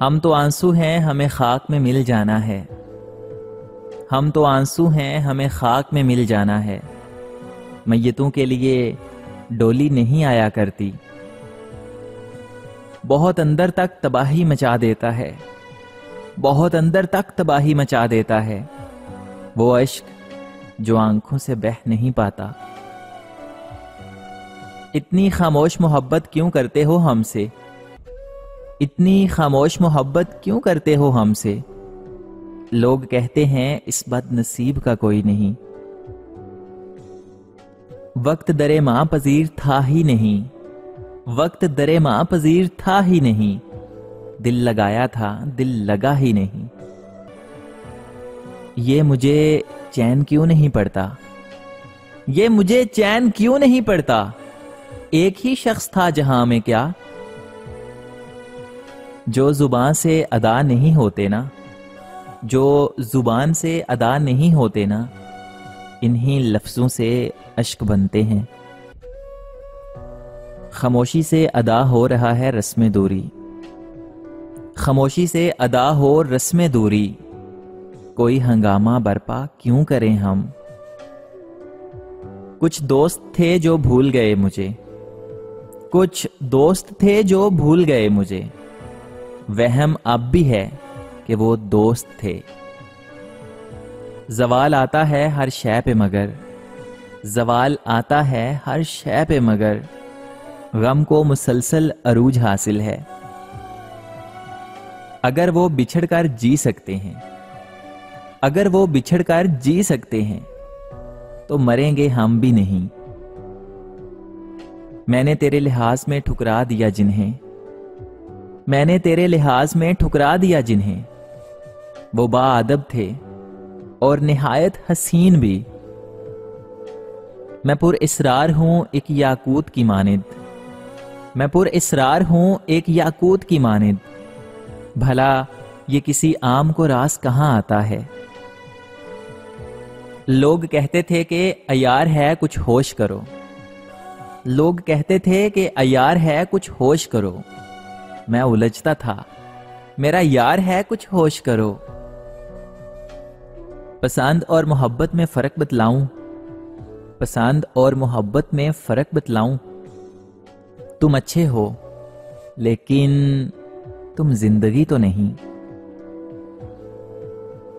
हम तो आंसू हैं हमें खाक में मिल जाना है, हम तो आंसू हैं हमें खाक में मिल जाना है। मैयतों के लिए डोली नहीं आया करती, बहुत अंदर तक तबाही मचा देता है, बहुत अंदर तक तबाही मचा देता है वो अश्क जो आंखों से बह नहीं पाता। इतनी खामोश मोहब्बत क्यों करते हो हमसे, इतनी खामोश मोहब्बत क्यों करते हो हमसे। लोग कहते हैं इस बदनसीब का कोई नहीं, वक्त दरे मां पजीर था ही नहीं, वक्त दरे मां पजीर था ही नहीं, दिल लगाया था दिल लगा ही नहीं। ये मुझे चैन क्यों नहीं पड़ता, ये मुझे चैन क्यों नहीं पड़ता। एक ही शख्स था जहां में क्या, जो जुबान से अदा नहीं होते ना, जो जुबान से अदा नहीं होते ना, इन्हीं लफ्ज़ों से अश्क बनते हैं। खामोशी से अदा हो रहा है रस्म दूरी, खामोशी से अदा हो रस्म दूरी, कोई हंगामा बरपा क्यों करें हम। कुछ दोस्त थे जो भूल गए मुझे, कुछ दोस्त थे जो भूल गए मुझे, वहम अब भी है कि वो दोस्त थे। जवाल आता है हर शय पे मगर, जवाल आता है हर शय पे मगर, गम को मुसलसल अरूज हासिल है। अगर वो बिछड़कर जी सकते हैं, अगर वो बिछड़कर जी सकते हैं तो मरेंगे हम भी नहीं। मैंने तेरे लिहाज में ठुकरा दिया जिन्हें, मैंने तेरे लिहाज में ठुकरा दिया जिन्हें, वो बाअदब थे और निहायत हसीन भी। मैं पुर इसरार हूं एक याकूत की मानिद, मैं पुर इसरार हूं एक याकूत की मानिद, भला ये किसी आम को रास कहां आता है। लोग कहते थे कि अयार है कुछ होश करो, लोग कहते थे कि अयार है कुछ होश करो, मैं उलझता था मेरा यार है कुछ होश करो। पसंद और मोहब्बत में फर्क बतलाऊं, पसंद और मोहब्बत में फर्क बतलाऊं, तुम अच्छे हो लेकिन तुम जिंदगी तो नहीं।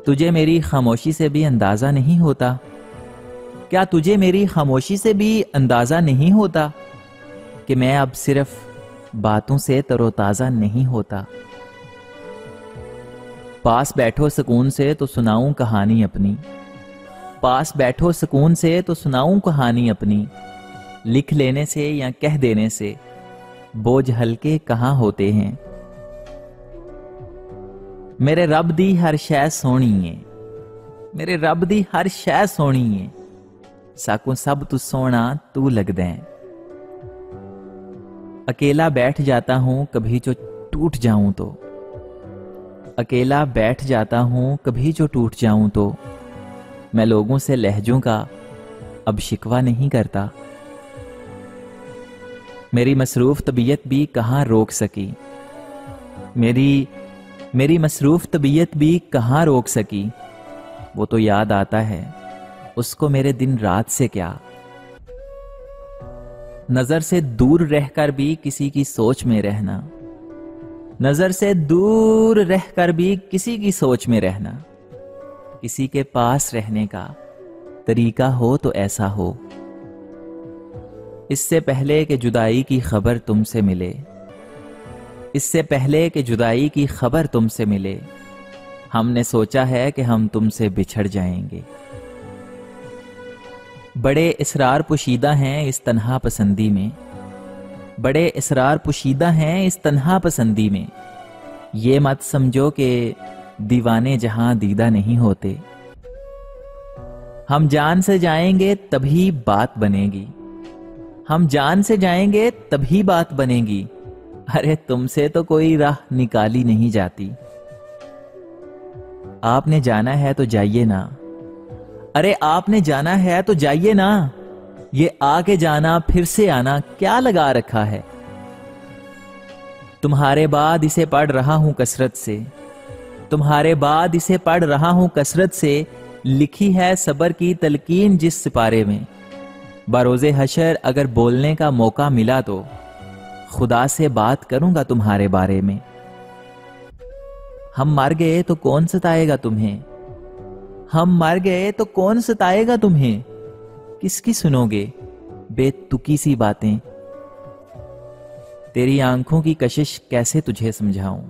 तुझे मेरी खामोशी से भी अंदाजा नहीं होता, क्या तुझे मेरी खामोशी से भी अंदाजा नहीं होता कि मैं अब सिर्फ बातों से तरोताजा नहीं होता। पास बैठो सुकून से तो सुनाऊं कहानी अपनी, पास बैठो सुकून से तो सुनाऊं कहानी अपनी, लिख लेने से या कह देने से बोझ हल्के कहां होते हैं। मेरे रब दी हर शय सोहनी है, मेरे रब दी हर शय सोहनी है, साकों सब तू सोना तू लगदा। अकेला बैठ जाता हूं कभी जो टूट जाऊं तो, अकेला बैठ जाता हूं कभी जो टूट जाऊं तो, मैं लोगों से लहजों का अब शिकवा नहीं करता। मेरी मसरूफ तबीयत भी कहां रोक सकी, मेरी मसरूफ तबीयत भी कहां रोक सकी, वो तो याद आता है उसको मेरे दिन रात से क्या। नजर से दूर रहकर भी किसी की सोच में रहना, नजर से दूर रहकर भी किसी की सोच में रहना, किसी के पास रहने का तरीका हो तो ऐसा हो। इससे पहले कि जुदाई की खबर तुमसे मिले, इससे पहले कि जुदाई की खबर तुमसे मिले, हमने सोचा है कि हम तुमसे बिछड़ जाएंगे। बड़े इसरार पोशीदा हैं इस तन्हा पसंदी में, बड़े इसरार पोशीदा हैं इस तन्हा पसंदी में, ये मत समझो कि दीवाने जहां दीदा नहीं होते। हम जान से जाएंगे तभी बात बनेगी, हम जान से जाएंगे तभी बात बनेगी, अरे तुमसे तो कोई राह निकाली नहीं जाती। आपने जाना है तो जाइए ना, अरे आपने जाना है तो जाइए ना, ये आके जाना फिर से आना क्या लगा रखा है। तुम्हारे बाद इसे पढ़ रहा हूँ कसरत से, तुम्हारे बाद इसे पढ़ रहा हूँ कसरत से, लिखी है सबर की तलकीन जिस सिपारे में। बरोज़े हशर अगर बोलने का मौका मिला तो खुदा से बात करूँगा तुम्हारे बारे में। हम मर गए तो कौन सताएगा तुम्हें, हम मर गए तो कौन सताएगा तुम्हें, किसकी सुनोगे बेतुकी सी बातें। तेरी आंखों की कशिश कैसे तुझे समझाऊं,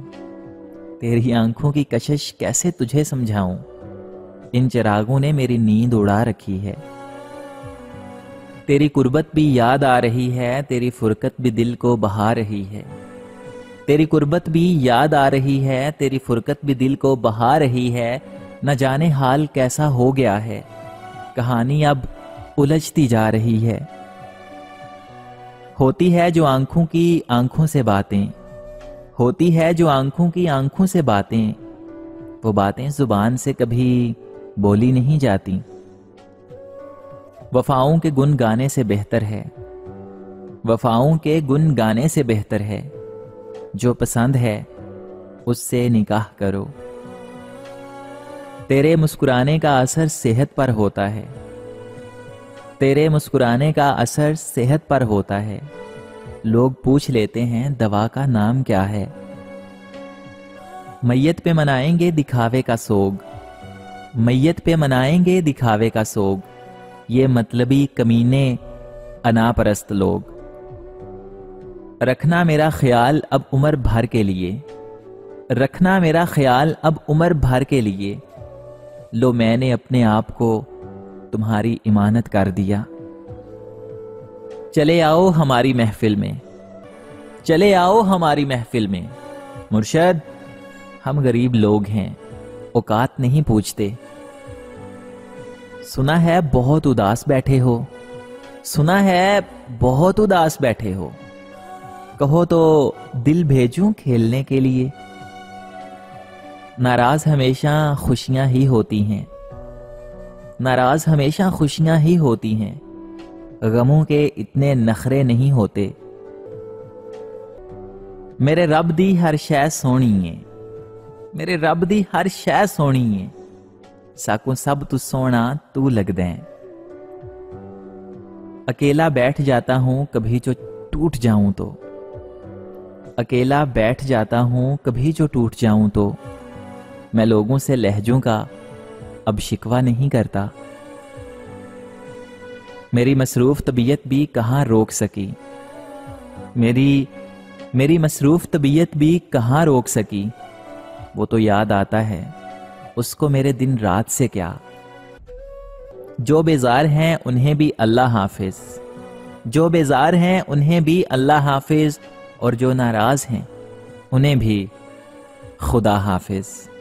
तेरी आंखों की कशिश कैसे तुझे समझाऊं, इन चिरागों ने मेरी नींद उड़ा रखी है। तेरी कुर्बत भी याद आ रही है, तेरी फुरकत भी दिल को बहा रही है, तेरी कुर्बत भी याद आ रही है, तेरी फुरकत भी दिल को बहा रही है। न जाने हाल कैसा हो गया है, कहानी अब उलझती जा रही है। होती है जो आंखों की आंखों से बातें, होती है जो आंखों की आंखों से बातें, वो बातें जुबान से कभी बोली नहीं जाती। वफाओं के गुण गाने से बेहतर है, वफाओं के गुण गाने से बेहतर है, जो पसंद है उससे निकाह करो। तेरे मुस्कुराने का असर सेहत पर होता है, तेरे मुस्कुराने का असर सेहत पर होता है, लोग पूछ लेते हैं दवा का नाम क्या है। मैयत पे मनाएंगे दिखावे का सोग, मैयत पे मनाएंगे दिखावे का सोग, ये मतलबी कमीने अनापरस्त लोग। रखना मेरा ख्याल अब उम्र भर के लिए, रखना मेरा ख्याल अब उम्र भर के लिए, लो मैंने अपने आप को तुम्हारी इमानत कर दिया। चले आओ हमारी महफिल में, चले आओ हमारी महफिल में, मुर्शद हम गरीब लोग हैं, औकात नहीं पूछते। सुना है बहुत उदास बैठे हो, सुना है बहुत उदास बैठे हो, कहो तो दिल भेजूं खेलने के लिए। नाराज हमेशा खुशियां ही होती हैं, नाराज हमेशा खुशियां ही होती हैं, गमों के इतने नखरे नहीं होते। मेरे रब दी हर शय सोहनी है, मेरे रब दी हर शय सोहनी है, साकों सब तू सोना तू लग दें। अकेला बैठ जाता हूं कभी जो टूट जाऊं तो, अकेला बैठ जाता हूं कभी जो टूट जाऊं तो, मैं लोगों से लहजों का अब शिकवा नहीं करता। मेरी मसरूफ तबीयत भी कहाँ रोक सकी, मेरी मसरूफ तबीयत भी कहाँ रोक सकी, वो तो याद आता है उसको मेरे दिन रात से क्या। जो बेजार हैं उन्हें भी अल्लाह हाफिज, जो बेजार हैं उन्हें भी अल्लाह हाफिज, और जो नाराज हैं उन्हें भी खुदा हाफिज।